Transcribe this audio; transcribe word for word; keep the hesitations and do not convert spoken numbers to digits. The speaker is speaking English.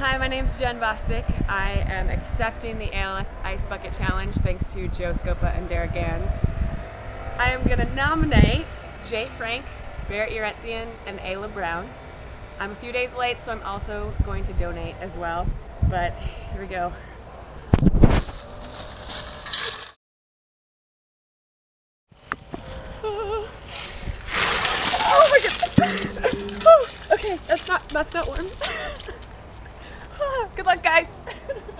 Hi, my name's Jen Bostick. I am accepting the A L S Ice Bucket Challenge thanks to Joe Scopa and Derek Gans. I am going to nominate Jay Frank, Barrett Uretzian, and Ayla Brown. I'm a few days late, so I'm also going to donate as well, but here we go. Oh my god! Oh, okay, that's not, that's not warm. Good luck, guys.